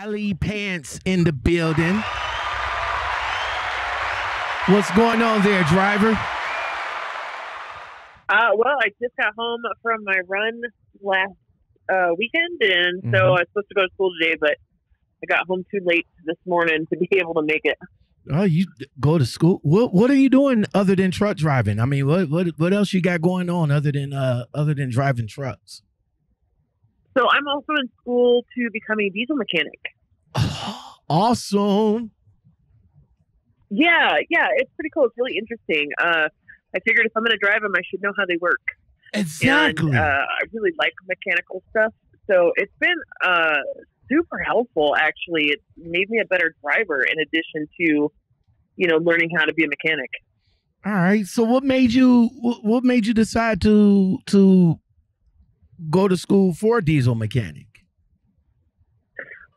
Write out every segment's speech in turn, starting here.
Alley Pants in the building. What's going on there, driver? Well, I just got home from my run last weekend, and so I was supposed to go to school today, but I got home too late this morning to be able to make it. Oh, you go to school? What are you doing other than truck driving? I mean, what else you got going on other than driving trucks? So I'm also in school to become a diesel mechanic. Awesome. Yeah, it's pretty cool. It's really interesting. I figured if I'm going to drive them, I should know how they work. Exactly. And, I really like mechanical stuff, so it's been super helpful. Actually, it made me a better driver in addition to, you know, learning how to be a mechanic. All right. So what made you decide to go to school for a diesel mechanic?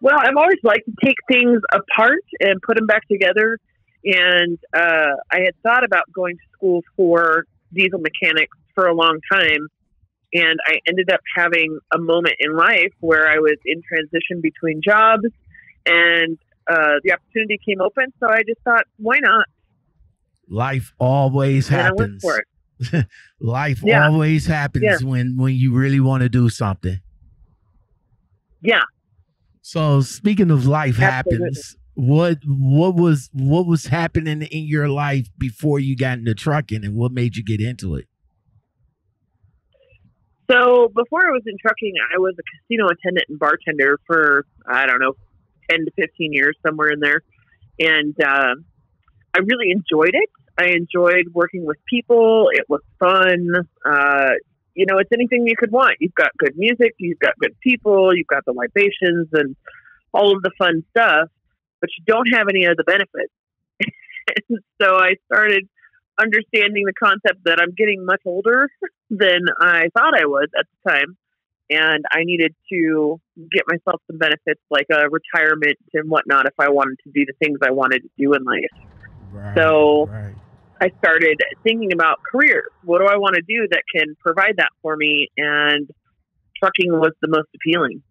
Well, I've always liked to take things apart and put them back together. And I had thought about going to school for diesel mechanics for a long time. And I ended up having a moment in life where I was in transition between jobs, and the opportunity came open. So I just thought, why not? Life always happens. I went for it. Life always happens when you really want to do something. Yeah. So speaking of life happens, what was happening in your life before you got into trucking, and what made you get into it? So before I was in trucking, I was a casino attendant and bartender for, I don't know, 10 to 15 years, somewhere in there. And I really enjoyed it. I enjoyed working with people. It was fun. You know, it's anything you could want. You've got good music. You've got good people. You've got the libations and all of the fun stuff, but you don't have any of the benefits. So I started understanding the concept that I'm getting much older than I thought I was at the time, and I needed to get myself some benefits like a retirement and whatnot if I wanted to do the things I wanted to do in life. Right. I started thinking about careers. What do I want to do that can provide that for me? And trucking was the most appealing.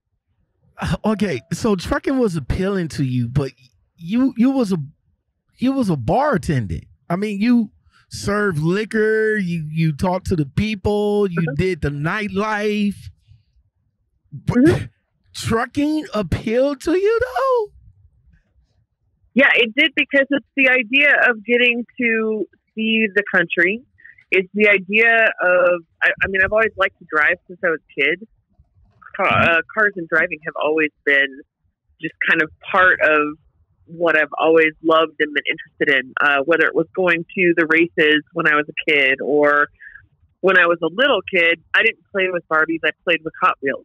Okay, so trucking was appealing to you, but you was a bartending. I mean, you serve liquor, you talk to the people, you did the nightlife. But trucking appealed to you though? Yeah, it did, because it's the idea of getting to see the country. It's the idea of, I mean, I've always liked to drive since I was a kid. Cars and driving have always been just kind of part of what I've always loved and been interested in, whether it was going to the races when I was a kid or when I was a little kid. I didn't play with Barbies. I played with Hot Wheels.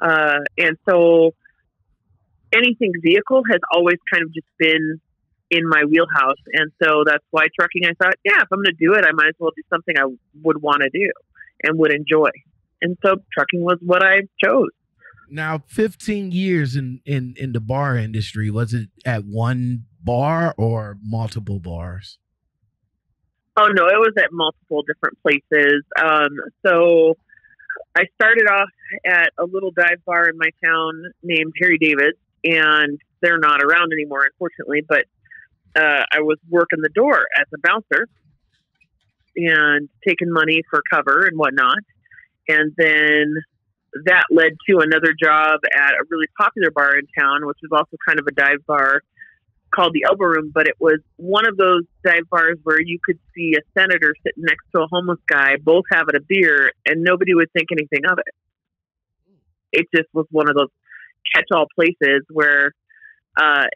And so anything vehicle has always kind of just been in my wheelhouse. And so that's why trucking, I thought, yeah, if I'm going to do it, I might as well do something I would want to do and would enjoy. And so trucking was what I chose. Now, 15 years in the bar industry, was it at one bar or multiple bars? Oh, no, it was at multiple different places. So I started off at a little dive bar in my town named Harry Davis, and they're not around anymore, unfortunately. But I was working the door as a bouncer and taking money for cover and whatnot. And then that led to another job at a really popular bar in town, which was also kind of a dive bar called the Elbow Room. But it was one of those dive bars where you could see a senator sitting next to a homeless guy, both having a beer, and nobody would think anything of it. It just was one of those catch-all places where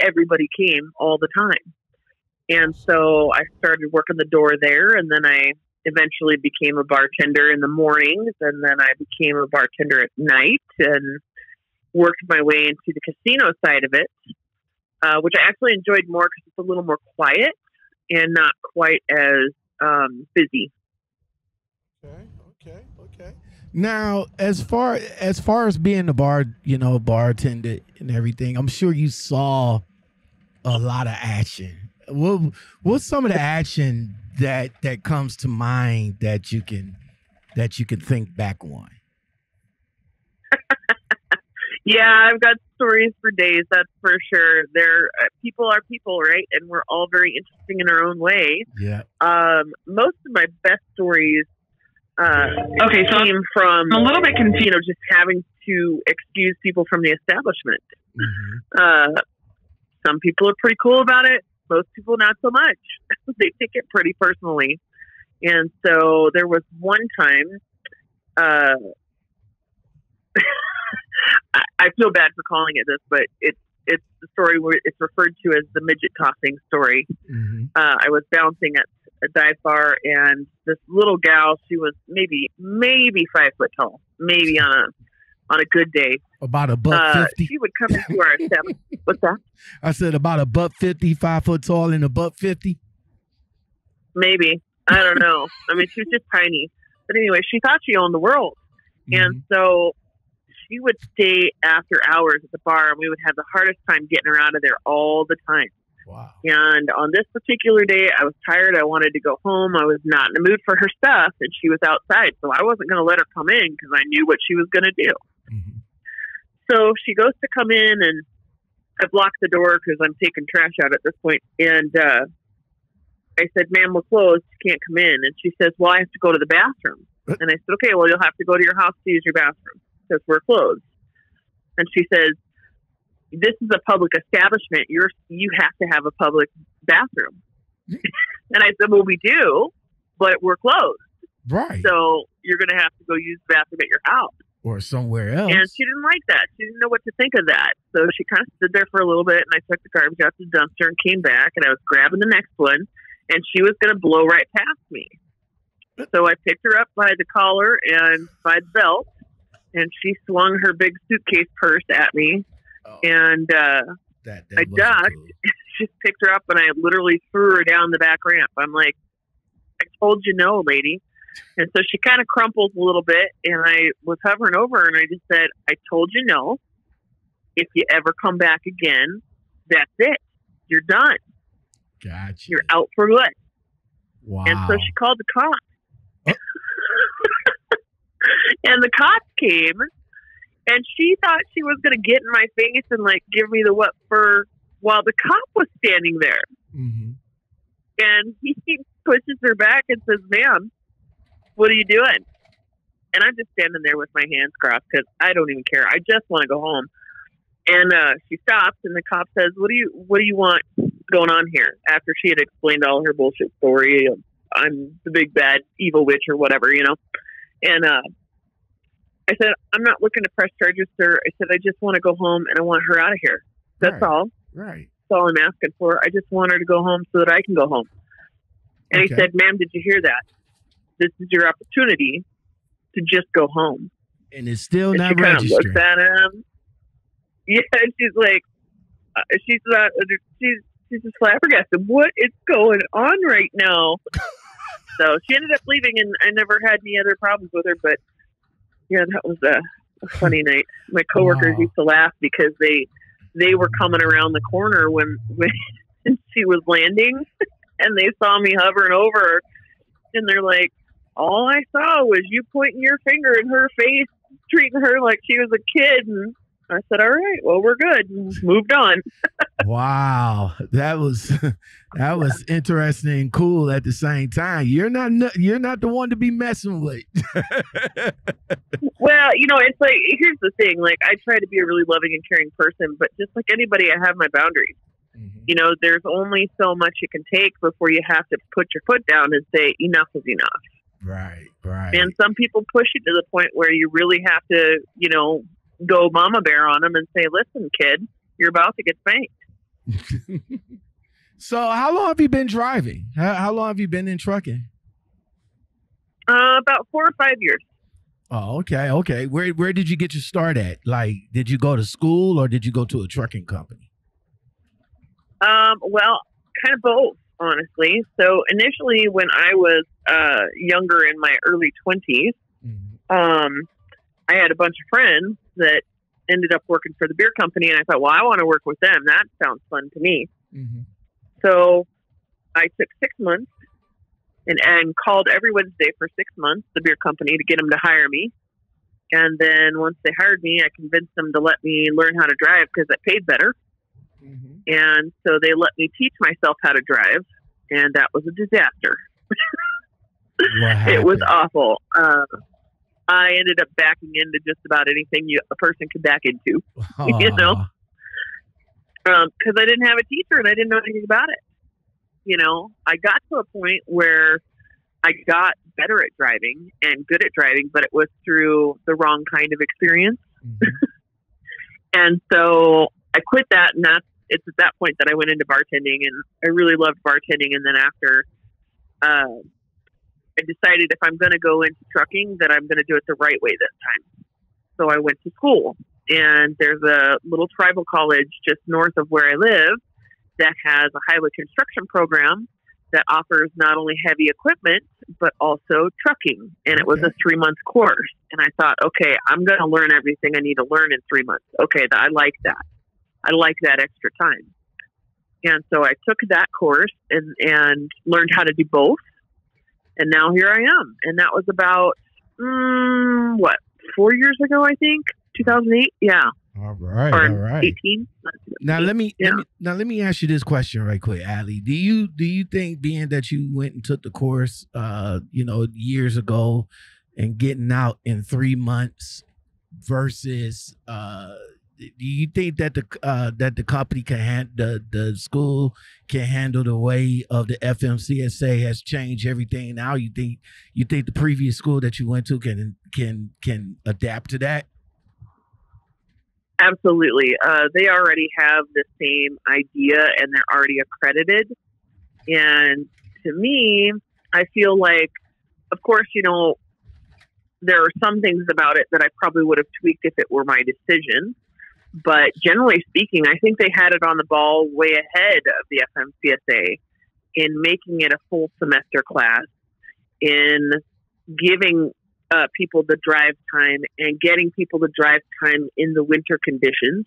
everybody came all the time. And so I started working the door there, and then I eventually became a bartender in the mornings, and then I became a bartender at night, and worked my way into the casino side of it, which I actually enjoyed more because it's a little more quiet and not quite as busy. Okay. Now, as far as being a bartender and everything, I'm sure you saw a lot of action. What's some of the action that comes to mind that you can think back on? Yeah, I've got stories for days, that's for sure. People are people, right? And we're all very interesting in our own way. Yeah. Most of my best stories came from, I'm a little bit confused, just having to excuse people from the establishment. Mm-hmm. Some people are pretty cool about it. Most people, not so much. They take it pretty personally. And so there was one time, I feel bad for calling it this, but it's the story where it's referred to as the midget tossing story. Mm-hmm. I was bouncing at a dive bar, and this little gal, she was maybe 5 foot tall, maybe on a good day, about a $1.50. She would come into our establishment. What's that? I said about a $1.50, 5 foot tall, and a $1.50. Maybe. I don't know. I mean, she was just tiny. But anyway, she thought she owned the world. Mm-hmm. And so she would stay after hours at the bar, and we would have the hardest time getting her out of there all the time. Wow. And on this particular day, I was tired. I wanted to go home. I was not in the mood for her stuff, and she was outside. So I wasn't going to let her come in because I knew what she was going to do. Mm-hmm. So she goes to come in, and I've locked the door because I'm taking trash out at this point. And I said, "Ma'am, we're closed. You can't come in." And she says, "Well, I have to go to the bathroom." And I said, "Okay, well, you'll have to go to your house to use your bathroom because we're closed." And she says, "This is a public establishment. You have to have a public bathroom." And I said, "Well, we do, but we're closed. Right. So you're going to have to go use the bathroom at your house. Or somewhere else." And she didn't like that. She didn't know what to think of that. So she kind of stood there for a little bit, and I took the garbage out to the dumpster and came back, and I was grabbing the next one, and she was going to blow right past me. So I picked her up by the collar and by the belt, and she swung her big suitcase purse at me. Oh, and I ducked. She picked her up, and I literally threw her down the back ramp. I'm like, "I told you no, lady." And so she kind of crumpled a little bit, and I was hovering over her, and I just said, "I told you no. If you ever come back again, that's it. You're done. Gotcha. You're out for good." Wow. And so she called the cops. And the cops came, and she thought she was going to get in my face and give me the what for while the cop was standing there. Mm-hmm. And he pushes her back and says, "Ma'am, what are you doing?" And I'm just standing there with my hands crossed because I don't even care. I just want to go home. And she stops, and the cop says, "What do you want going on here?" After she had explained all her bullshit story of, "I'm the big bad evil witch," or whatever, And I said, "I'm not looking to press charges, sir." I said, "I just want to go home, and I want her out of here. That's all. Right. That's all I'm asking for. I just want her to go home so that I can go home." And he said, "Ma'am, did you hear that? This is your opportunity to just go home." And it's still not registering. And she kind of looks at him. Yeah, she's like, she's just flabbergasted. What is going on right now? So she ended up leaving, and I never had any other problems with her. But yeah, that was a funny night. My coworkers used to laugh because they were coming around the corner when she was landing, and they saw me hovering over her, and they're like, "All I saw was you pointing your finger in her face, treating her like she was a kid." And I said, "All right, well, we're good." And moved on. Wow. That was interesting and cool at the same time. You're not the one to be messing with. Well, it's like, here's the thing. I try to be a really loving and caring person, but just like anybody, I have my boundaries. Mm-hmm. There's only so much you can take before you have to put your foot down and say enough is enough. Right, right. And some people push it to the point where you really have to, go mama bear on them and say, "Listen, kid, you're about to get spanked." So how long have you been driving? How long have you been in trucking? About 4 or 5 years. Oh, okay. Okay. Where did you get your start at? Did you go to school, or did you go to a trucking company? Well, kind of both, honestly. So initially when I was younger, in my early 20s, mm-hmm. I had a bunch of friends that ended up working for the beer company, and I thought, well, I want to work with them. That sounds fun to me. Mm-hmm. So I took 6 months and called every Wednesday for 6 months, the beer company, to get them to hire me. And then once they hired me, I convinced them to let me learn how to drive because I paid better. Mm-hmm. And so they let me teach myself how to drive, and that was a disaster. It was awful. I ended up backing into just about anything a person could back into, you know, because I didn't have a teacher and I didn't know anything about it. You know, I got to a point where I got better at driving and good at driving, but it was through the wrong kind of experience. Mm-hmm. And so I quit that, and it's at that point that I went into bartending, and I really loved bartending. And then after, I decided if I'm going to go into trucking, that I'm going to do it the right way this time. So I went to school, and there's a little tribal college just north of where I live that has a highway construction program that offers not only heavy equipment, but also trucking. And it was a 3-month course. And I thought, okay, I'm going to learn everything I need to learn in 3 months. Okay. I like that. I like that extra time. And so I took that course and learned how to do both. And now here I am. And that was about, 4 years ago, I think, 2008. Yeah. All right. 18. Now let me ask you this question right quick, Allie. Do you think, being that you went and took the course, years ago, and getting out in 3 months versus, do you think that the company can the school can handle the way of the FMCSA has changed everything now? You think the previous school that you went to can adapt to that? Absolutely. They already have the same idea, and they're already accredited. And to me, I feel like, of course, you know, there are some things about it that I probably would have tweaked if it were my decision. But generally speaking, I think they had it on the ball way ahead of the FMCSA in making it a full semester class, in giving people the drive time and getting people the drive time in the winter conditions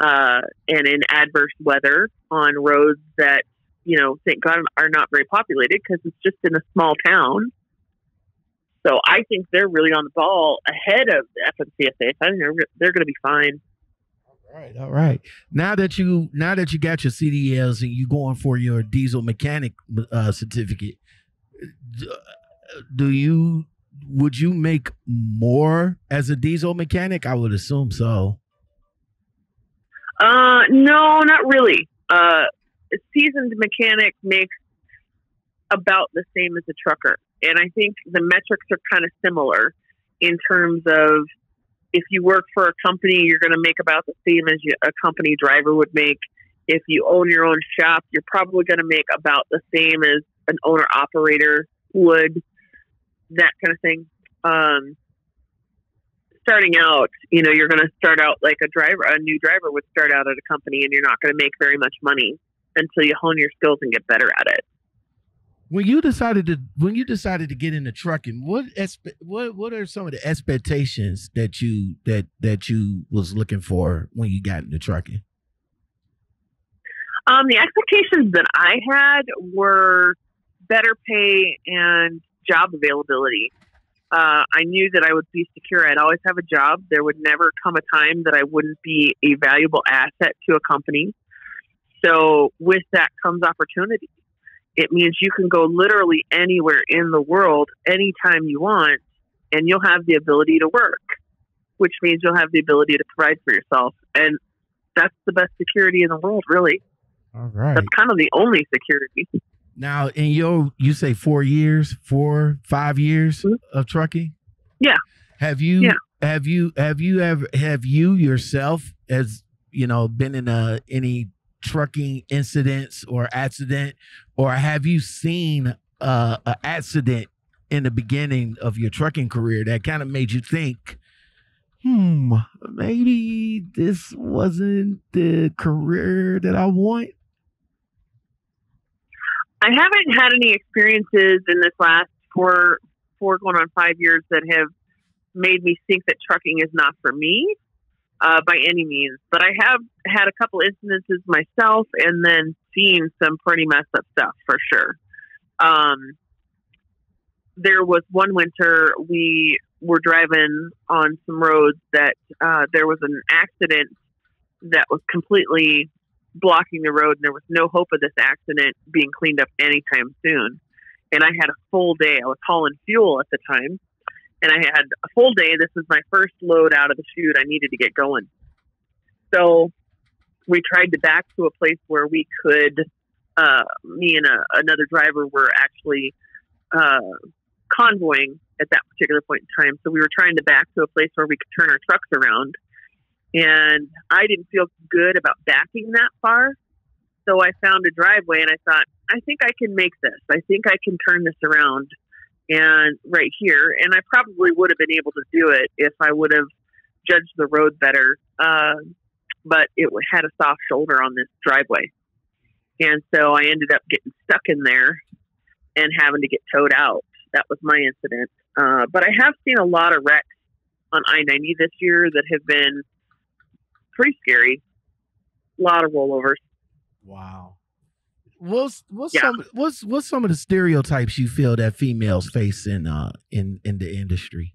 and in adverse weather on roads that, you know, thank God are not very populated because it's just in a small town. So I think they're really on the ball ahead of the FMCSA. I think they're going to be fine. All right. Now that you got your CDLs and you going for your diesel mechanic certificate, would you make more as a diesel mechanic? I would assume so. No, not really. A seasoned mechanic makes about the same as a trucker. And I think the metrics are kind of similar in terms of if you work for a company, you're going to make about the same as a company driver would make. If you own your own shop, you're probably going to make about the same as an owner operator would, that kind of thing. Starting out, you know, you're going to start out like a new driver would start out at a company, and you're not going to make very much money until you hone your skills and get better at it. When you decided to get into trucking, what are some of the expectations that you was looking for when you got into trucking? The expectations that I had were better pay and job availability. I knew that I would be secure. I'd always have a job. There would never come a time that I wouldn't be a valuable asset to a company. So with that comes opportunity. It means you can go literally anywhere in the world, anytime you want, and you'll have the ability to work, which means you'll have the ability to provide for yourself. And that's the best security in the world, really. All right. That's kind of the only security. Now, in you say 4, 5 years mm-hmm. of trucking? Yeah. Have you yourself, as you know, been in any trucking incidents or accident, or have you seen an accident in the beginning of your trucking career that kind of made you think, maybe this wasn't the career that I want? I haven't had any experiences in this last 4 going on 5 years that have made me think that trucking is not for me by any means. But I have had a couple instances myself, and then seen some pretty messed up stuff for sure. There was one winter we were driving on some roads that there was an accident that was completely blocking the road, and there was no hope of this accident being cleaned up anytime soon. And I had a full day. I was hauling fuel at the time, and I had a full day. This was my first load out of the chute. I needed to get going. So we tried to back to a place where we could, me and another driver were actually convoying at that particular point in time. So we were trying to back to a place where we could turn our trucks around. And I didn't feel good about backing that far. So I found a driveway, and I thought, I think I can make this. I think I can turn this around and right here. And I probably would have been able to do it if I would have judged the road better. But it had a soft shoulder on this driveway. And so I ended up getting stuck in there and having to get towed out. That was my incident. But I have seen a lot of wrecks on I-90 this year that have been pretty scary. A lot of rollovers. Wow. What's some of the stereotypes you feel that females face in the industry?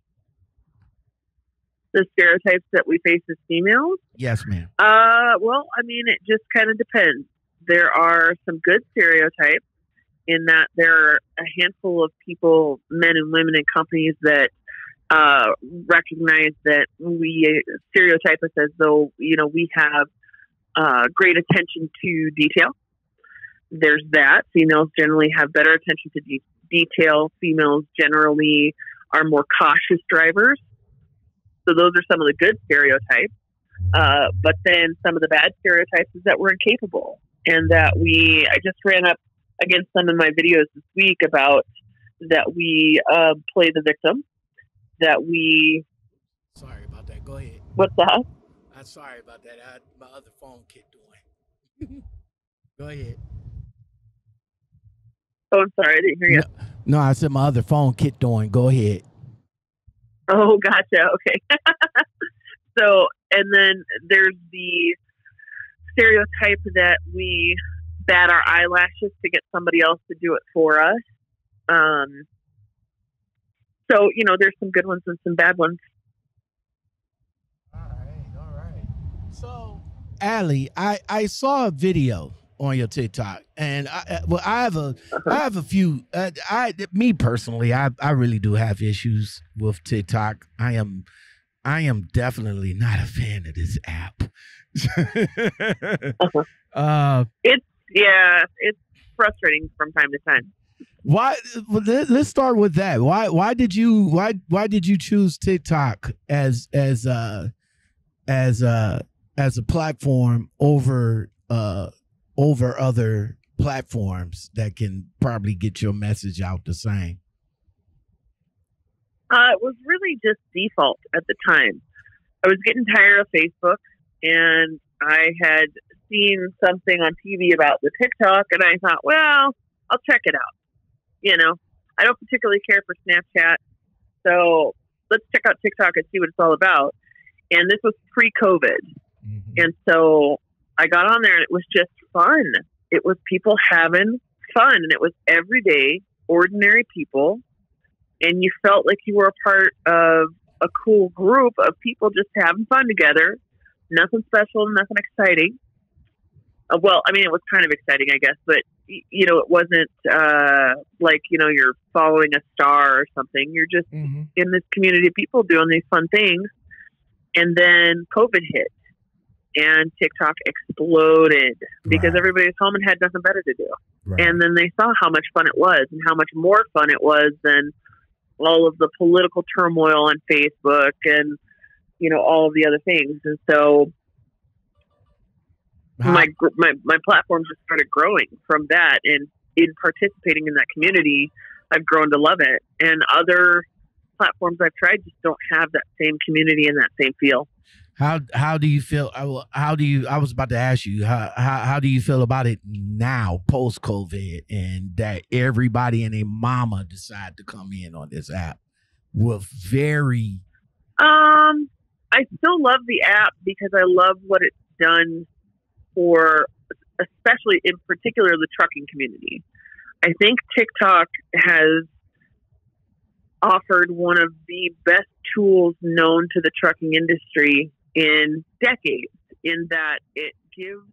The stereotypes that we face as females? Yes, ma'am. Well, I mean, it just kind of depends. There are some good stereotypes in that there are a handful of people, men and women in companies that recognize that we stereotype us as though, you know, we have great attention to detail. There's that. Females generally have better attention to detail. Females generally are more cautious drivers. So those are some of the good stereotypes. But then some of the bad stereotypes is that we're incapable. And that I just ran up against some in my videos this week about that we play the victim, that we... Sorry about that. Go ahead. What's that? I'm sorry about that. My other phone kicked away. Go ahead. Oh, I'm sorry. I didn't hear you. No, I said my other phone kicked on. Go ahead. Oh, gotcha. Okay. So, and then there's the stereotype that we bat our eyelashes to get somebody else to do it for us. So, you know, there's some good ones and some bad ones. All right. All right. So, Allie, I saw a video on your TikTok, and I really do have issues with TikTok. I am definitely not a fan of this app. It's frustrating from time to time. Why? Let's start with that. Why did you choose TikTok as a platform over other platforms that can probably get your message out the same? It was really just default at the time. I was getting tired of Facebook, and I had seen something on TV about the TikTok, and I thought, well, I'll check it out. You know, I don't particularly care for Snapchat, so let's check out TikTok and see what it's all about. And this was pre-COVID. Mm-hmm. And so I got on there, and it was just fun. It was people having fun, and it was everyday, ordinary people. And you felt like you were a part of a cool group of people just having fun together. Nothing special, nothing exciting. Well, I mean, it was kind of exciting, I guess, but, you know, it wasn't like, you know, you're following a star or something. You're just mm-hmm. in this community of people doing these fun things. And then COVID hit. And TikTok exploded because everybody was home and had nothing better to do. Right. And then they saw how much fun it was and how much more fun it was than all of the political turmoil on Facebook and, you know, all of the other things. And so my platform just started growing from that. And in participating in that community, I've grown to love it. And other platforms I've tried just don't have that same community and that same feel. How do you feel? I was about to ask you, how do you feel about it now, post-COVID, and that everybody and their mama decide to come in on this app? I still love the app because I love what it's done for, especially in particular, the trucking community. I think TikTok has offered one of the best tools known to the trucking industry in decades, in that it gives